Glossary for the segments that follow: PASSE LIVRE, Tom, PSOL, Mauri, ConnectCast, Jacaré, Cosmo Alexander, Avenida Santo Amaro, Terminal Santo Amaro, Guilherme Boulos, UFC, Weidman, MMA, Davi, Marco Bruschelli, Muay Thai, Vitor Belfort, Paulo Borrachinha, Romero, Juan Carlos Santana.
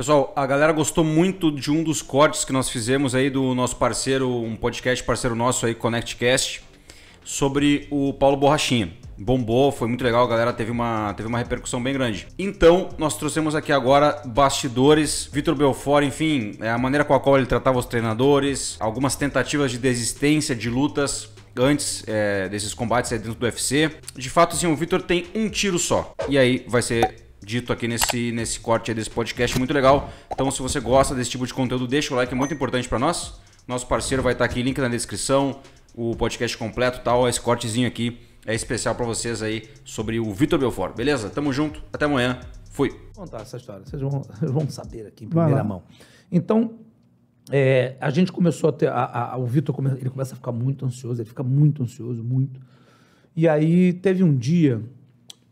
Pessoal, a galera gostou muito de um dos cortes que nós fizemos aí do nosso parceiro, um podcast parceiro nosso aí, ConnectCast, sobre o Paulo Borrachinha. Bombou, foi muito legal, a galera teve uma repercussão bem grande. Então, nós trouxemos aqui agora bastidores, Vitor Belfort, enfim, a maneira com a qual ele tratava os treinadores, algumas tentativas de desistência de lutas antes desses combates aí dentro do UFC. De fato, assim, o Vitor tem um tiro só. E aí vai ser dito aqui nesse corte aí desse podcast, muito legal. Então, se você gosta desse tipo de conteúdo, deixa o like, é muito importante pra nós. Nosso parceiro vai estar aqui, link na descrição, o podcast completo e tal, esse cortezinho aqui. É especial pra vocês aí sobre o Vitor Belfort, beleza? Tamo junto, até amanhã, fui. Vou contar essa história, vocês vão saber aqui em primeira mão. Então, a gente começou a ter, o Vitor começa a ficar muito ansioso, ele fica muito ansioso, muito. E aí teve um dia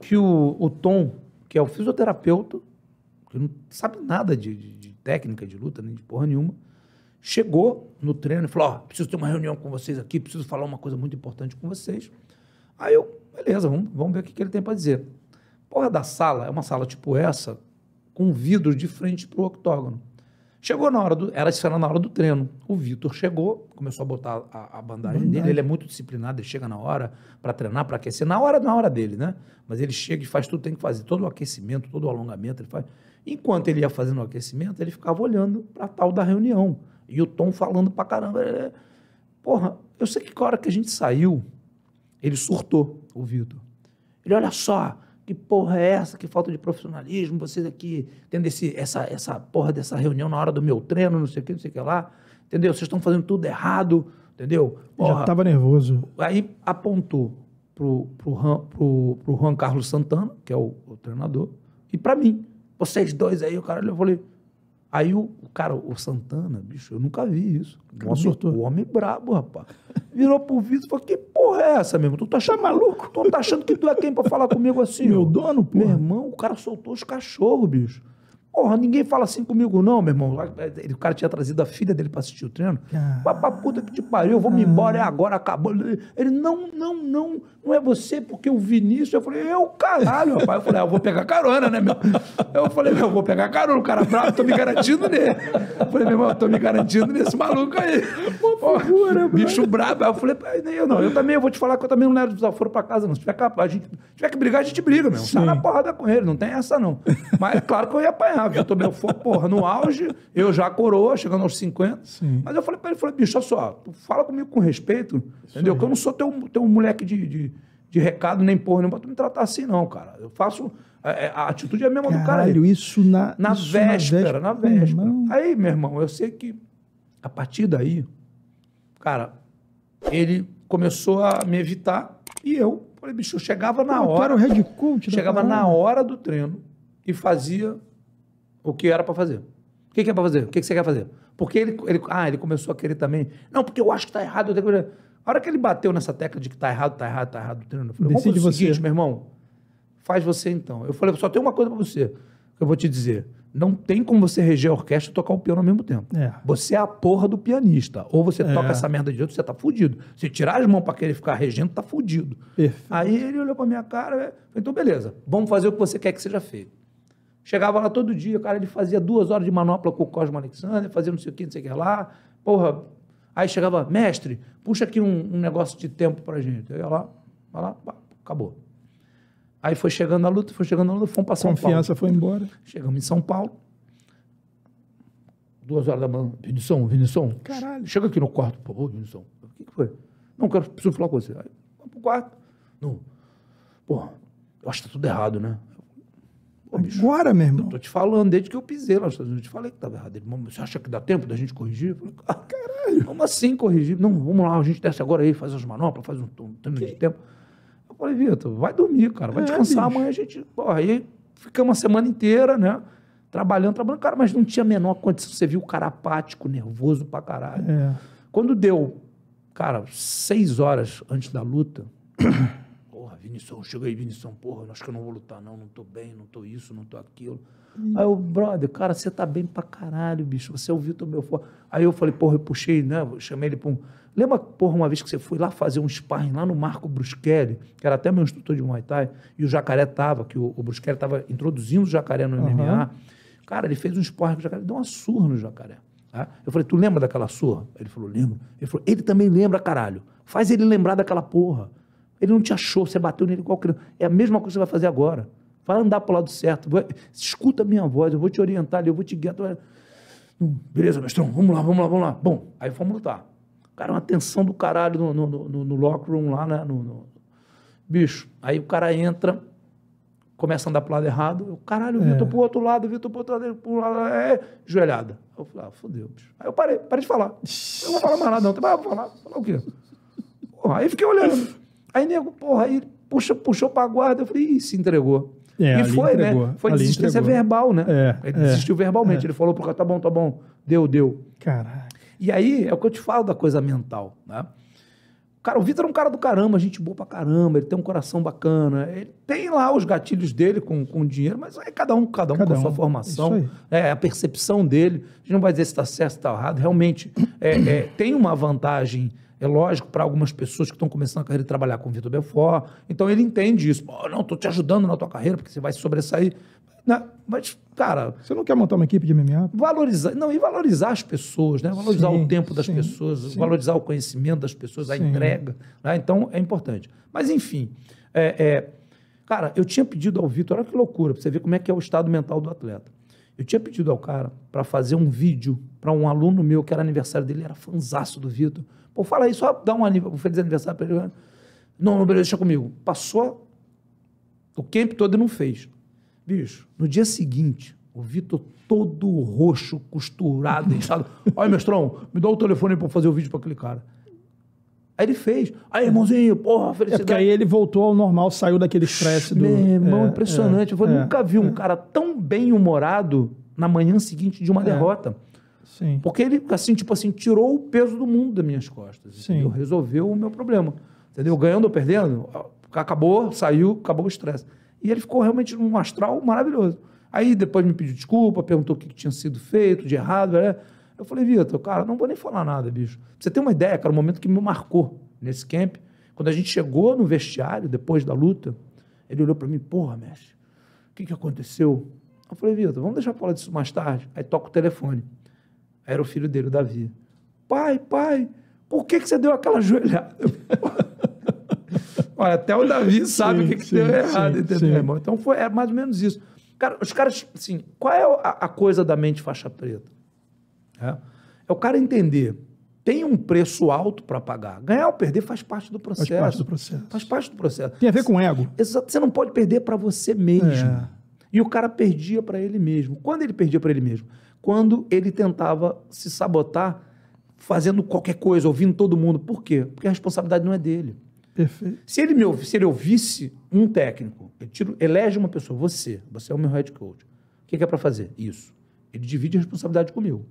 que o Tom, que é o fisioterapeuta, que não sabe nada de técnica de luta, nem de porra nenhuma, chegou no treino e falou, ó, preciso ter uma reunião com vocês aqui, preciso falar uma coisa muito importante com vocês. Aí eu, beleza, vamos ver o que ele tem para dizer. Porra da sala, é uma sala tipo essa, com vidro de frente pro octógono. Chegou na hora do... Era na hora do treino. O Vitor chegou, começou a botar a bandagem dele. Ele é muito disciplinado, ele chega na hora para treinar, para aquecer. Na hora dele, né? Mas ele chega e faz tudo, tem que fazer. Todo o aquecimento, todo o alongamento, ele faz. Enquanto ele ia fazendo o aquecimento, ele ficava olhando para tal da reunião. E o Tom falando pra caramba. Porra, eu sei que a hora que a gente saiu... Ele surtou, o Vitor. Ele, olha só, que porra é essa? Que falta de profissionalismo, vocês aqui tendo essa porra dessa reunião na hora do meu treino, não sei o que, não sei o que lá. Entendeu? Vocês estão fazendo tudo errado, entendeu? Porra. Já estava nervoso. Aí apontou pro Juan Carlos Santana, que é o treinador, e para mim. Vocês dois aí, o cara, eu falei... Aí o Santana, bicho, eu nunca vi isso. O homem brabo, rapaz. Virou pro Vitor e falou, que porra é essa, mesmo? Tu tá achando maluco? Tu tá achando que tu é quem pra falar comigo assim? Meu dono, porra. Meu irmão, o cara soltou os cachorros, bicho. Porra, ninguém fala assim comigo não, meu irmão. O cara tinha trazido a filha dele pra assistir o treino. Vai pra puta que te pariu, vou me embora, é agora, acabou. Ele, não é você, porque o Vinícius... Eu falei, eu, caralho, rapaz. Eu falei, eu vou pegar carona, né, meu? Eu falei, meu, eu vou pegar carona, o cara bravo, tô me garantindo nele. Eu falei, meu irmão, tô me garantindo nesse maluco aí. Uma figura, bicho brabo. Aí eu falei, eu também, eu vou te falar que eu também não levo desaforo pra casa, não. Se tiver capaz, tiver que brigar, a gente briga, meu. Sai na porrada com ele, não tem essa, não. Mas, claro que eu ia apanhar. Vitor Belfort, porra, no auge, eu já coroa, chegando aos 50. Sim. Mas eu falei pra ele, bicho, olha só, tu fala comigo com respeito, entendeu? Que eu não sou teu moleque de recado, nem porra nenhuma, pra tu me tratar assim, não, cara. Eu faço... A atitude é a mesma do cara. Caralho, isso na véspera. Aí, meu irmão, eu sei que a partir daí, cara, ele começou a me evitar e eu, falei, bicho, eu chegava na hora... Era o Red Cult, chegava na hora do treino e fazia... O que era para fazer? O que é para fazer? O que você quer fazer? Porque ele começou a querer também. Não, porque eu acho que tá errado. Eu tenho que... A hora que ele bateu nessa tecla de que tá errado, eu falei, vamos fazer o seguinte, meu irmão. Faz você então. Eu falei, só tem uma coisa para você que eu vou te dizer. Não tem como você reger a orquestra e tocar o piano ao mesmo tempo. É. Você é a porra do pianista. Ou você toca essa merda de outro, você tá fudido. Se tirar as mãos pra querer ficar regendo, tá fudido. Perfeito. Aí ele olhou pra minha cara, falei, então beleza, vamos fazer o que você quer que seja feito. Chegava lá todo dia, cara, ele fazia 2 horas de manopla com o Cosmo Alexander, fazia não sei o que lá, porra. Aí chegava, mestre, puxa aqui um negócio de tempo pra gente. Aí ia lá, vai lá, pá, acabou. Aí foi chegando a luta, fomos pra São Paulo. Confiança foi embora. Chegamos em São Paulo, 2 horas da manhã, Vinição, caralho, chega aqui no quarto, pô, Vinição, o que foi? Não, preciso falar com você. Aí, vamos pro quarto. Não, porra, eu acho que tá tudo errado, né? Pô, bicho, agora mesmo. Eu tô te falando, desde que eu pisei lá nos Estados Unidos, eu te falei que estava errado. Ele, você acha que dá tempo da gente corrigir? Eu falei, caralho, como assim corrigir? Não, vamos lá, a gente desce agora aí, faz as manoplas, faz um treino de tempo. Eu falei, Vitor, vai dormir, cara, vai descansar, bicho. Amanhã a gente... Porra, aí ficamos uma semana inteira, né, trabalhando, cara, mas não tinha a menor condição, você viu o cara apático, nervoso pra caralho. É. Quando deu, cara, 6 horas antes da luta... Vinição, chega aí, Vinição, porra, acho que eu não vou lutar, não tô bem, não tô isso, não tô aquilo. Aí eu, brother, cara, você tá bem pra caralho, bicho, você é o Vitor Belfort. Aí eu falei, porra, eu puxei, né, eu chamei ele pra um... Lembra, porra, uma vez que você foi lá fazer um sparring lá no Marco Bruschelli, que era até meu instrutor de Muay Thai, e o Jacaré tava, que o Bruschelli tava introduzindo o Jacaré no MMA, Cara, ele fez um esporte com o jacaré, deu uma surra no jacaré. Tá? Eu falei, tu lembra daquela surra? Ele falou, lembro. Ele falou, ele também lembra, caralho. Faz ele lembrar daquela porra. Ele não te achou, você bateu nele igual criança. É a mesma coisa que você vai fazer agora. Vai andar pro lado certo. Vai... Escuta a minha voz, eu vou te orientar ali, eu vou te guiar. Beleza, mestrão, vamos lá, vamos lá, vamos lá. Bom, aí fomos lutar. Cara, uma tensão do caralho no locker room lá, né? Bicho, aí o cara entra, começa a andar pro lado errado. Eu, caralho, Vitor pro outro lado, Vitor pro outro lado, joelhada. Eu falei, ah, fodeu, bicho. Aí eu parei de falar. Eu não vou falar mais nada, não. Eu vou falar o quê? Porra, aí fiquei olhando. Aí, nego, porra, aí puxou pra guarda. Eu falei, ih, se entregou. É, e foi, entregou, né? Foi desistência verbal, né? Ele desistiu verbalmente. Ele falou pro cara, tá bom, deu. Caralho. E aí, é o que eu te falo da coisa mental, né? Cara, o Vitor é um cara do caramba, gente boa pra caramba, ele tem um coração bacana, ele tem lá os gatilhos dele com dinheiro, mas é cada um com a sua formação, a percepção dele. A gente não vai dizer se tá certo, se tá errado. Realmente, tem uma vantagem... É lógico, para algumas pessoas que estão começando a carreira de trabalhar com o Vitor Belfort. Então, ele entende isso. Oh, não, estou te ajudando na tua carreira, porque você vai se sobressair. Não, mas, cara... Você não quer montar uma equipe de MMA? Valorizar as pessoas, né? Valorizar o tempo das pessoas, valorizar o conhecimento das pessoas, a entrega. Né? Então, é importante. Mas, enfim... cara, eu tinha pedido ao Vitor... Olha que loucura, para você ver como é que é o estado mental do atleta. Eu tinha pedido ao cara para fazer um vídeo para um aluno meu, que era aniversário dele, era fanzaço do Vitor. Pô, fala aí, só dá um feliz aniversário para ele. Não, beleza, deixa comigo. Passou o camp todo e não fez. Bicho, no dia seguinte, o Vitor todo roxo, costurado, inchado. Olha, mestrão, me dá o telefone para fazer o vídeo para aquele cara. Aí ele fez. Aí, irmãozinho, porra, felicidade. Porque aí ele voltou ao normal, saiu daquele estresse do... Meu irmão, impressionante. Eu nunca vi um cara tão bem-humorado na manhã seguinte de uma derrota. Sim. Porque ele, assim, tipo assim, tirou o peso do mundo das minhas costas. Sim. Resolveu o meu problema. Entendeu? Ganhando ou perdendo, acabou, saiu, acabou o estresse. E ele ficou realmente num astral maravilhoso. Aí depois me pediu desculpa, perguntou o que tinha sido feito de errado, né? Eu falei, Vitor, cara, não vou nem falar nada, bicho. Pra você ter uma ideia, cara, o momento que me marcou nesse camp, quando a gente chegou no vestiário, depois da luta, ele olhou pra mim, porra, mestre, o que aconteceu? Eu falei, Vitor, vamos deixar falar disso mais tarde. Aí toca o telefone. Era o filho dele, o Davi. Pai, por que você deu aquela joelhada? Olha, até o Davi sabe o que deu errado, entendeu, irmão? Então era mais ou menos isso. Cara, os caras, assim, qual é a coisa da mente faixa preta? É o cara entender, tem um preço alto para pagar. Ganhar ou perder faz parte do processo. Faz parte do processo. Faz parte do processo. Tem a ver com ego. Exato, você não pode perder para você mesmo. É. E o cara perdia para ele mesmo. Quando ele perdia para ele mesmo? Quando ele tentava se sabotar fazendo qualquer coisa, ouvindo todo mundo. Por quê? Porque a responsabilidade não é dele. Perfeito. Se ele ouvisse um técnico, elege uma pessoa, você é o meu head coach. O que é para fazer? Isso. Ele divide a responsabilidade comigo.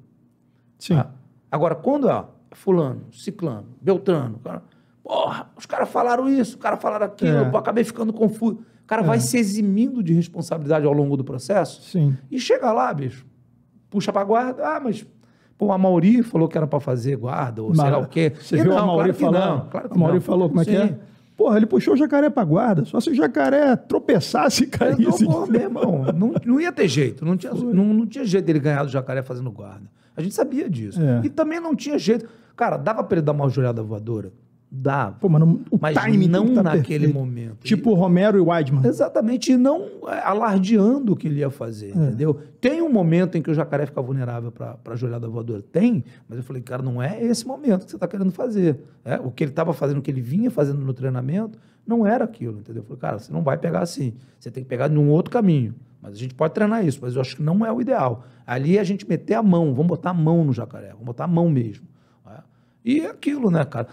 Sim. Ah, agora, quando fulano, ciclano, beltrano, cara, porra, os caras falaram isso, os caras falaram aquilo, eu acabei ficando confuso. O cara vai se eximindo de responsabilidade ao longo do processo. Sim. E chega lá, bicho, puxa pra guarda, mas... Pô, a Mauri falou que era pra fazer guarda, ou sei lá o quê. Você viu a Mauri falando? Claro que a Mauri falou como é que é? Porra, ele puxou o jacaré pra guarda. Só se o jacaré tropeçasse e caísse. Meu irmão, não ia ter jeito. Não tinha jeito dele ganhar do jacaré fazendo guarda. A gente sabia disso. É. E também não tinha jeito. Cara, dava pra ele dar uma joelhada voadora? Dava. Pô, mano, mas não naquele momento. Tipo Romero e Weidman. Exatamente. E não alardeando o que ele ia fazer, entendeu? Tem um momento em que o jacaré fica vulnerável pra joelhada voadora? Tem. Mas eu falei, cara, não é esse momento que você tá querendo fazer. O que ele tava fazendo, o que ele vinha fazendo no treinamento, não era aquilo, entendeu? Eu falei, cara, você não vai pegar assim. Você tem que pegar num outro caminho. Mas a gente pode treinar isso, mas eu acho que não é o ideal. Ali a gente meter a mão, vamos botar a mão no jacaré, vamos botar a mão mesmo. E aquilo, né, cara?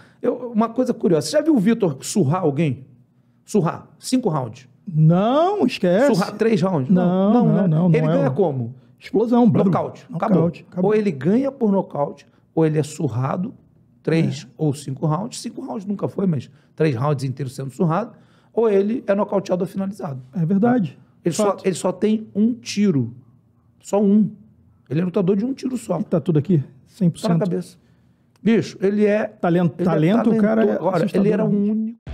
Uma coisa curiosa, você já viu o Vitor surrar alguém? Surrar, 5 rounds. Não, esquece. Surrar 3 rounds? Não. Ele ganha como? Explosão, brabo. Nocaute, acabou. Ou ele ganha por nocaute, ou ele é surrado, 3 ou 5 rounds. 5 rounds nunca foi, mas 3 rounds inteiros sendo surrado. Ou ele é nocauteado ou finalizado. É verdade. Ele só tem um tiro. Só um. Ele é lutador de um tiro só. E tá tudo aqui? 100%. Só na cabeça. Bicho, ele é... Talento, o cara é assustador. Agora, ele era o único...